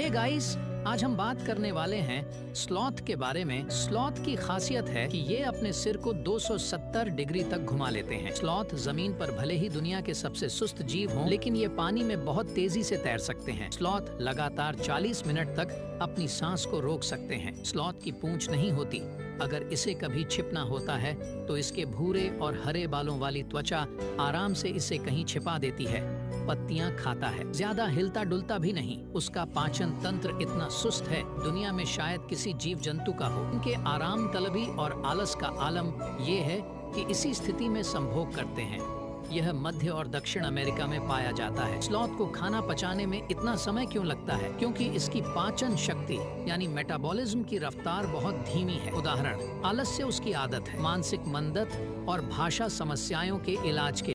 Hey guys, आज हम बात करने वाले हैं स्लॉथ के बारे में। स्लॉथ की खासियत है कि ये अपने सिर को 270 डिग्री तक घुमा लेते हैं। स्लॉथ जमीन पर भले ही दुनिया के सबसे सुस्त जीव हों, लेकिन ये पानी में बहुत तेजी से तैर सकते हैं। स्लॉथ लगातार 40 मिनट तक अपनी सांस को रोक सकते हैं। स्लॉथ की पूंछ नहीं होती। अगर इसे कभी छिपना होता है तो इसके भूरे और हरे बालों वाली त्वचा आराम से इसे कहीं छिपा देती है। पत्तियां खाता है, ज्यादा हिलता डुलता भी नहीं। उसका पाचन तंत्र इतना सुस्त है दुनिया में शायद किसी जीव जंतु का हो। उनके आराम तलबी और आलस का आलम ये है कि इसी स्थिति में संभोग करते हैं। यह मध्य और दक्षिण अमेरिका में पाया जाता है। स्लॉथ को खाना पचाने में इतना समय क्यों लगता है? क्योंकि इसकी पाचन शक्ति यानी मेटाबॉलिज्म की रफ्तार बहुत धीमी है। उदाहरण, आलस से उसकी आदत है। मानसिक मंदत और भाषा समस्याओं के इलाज के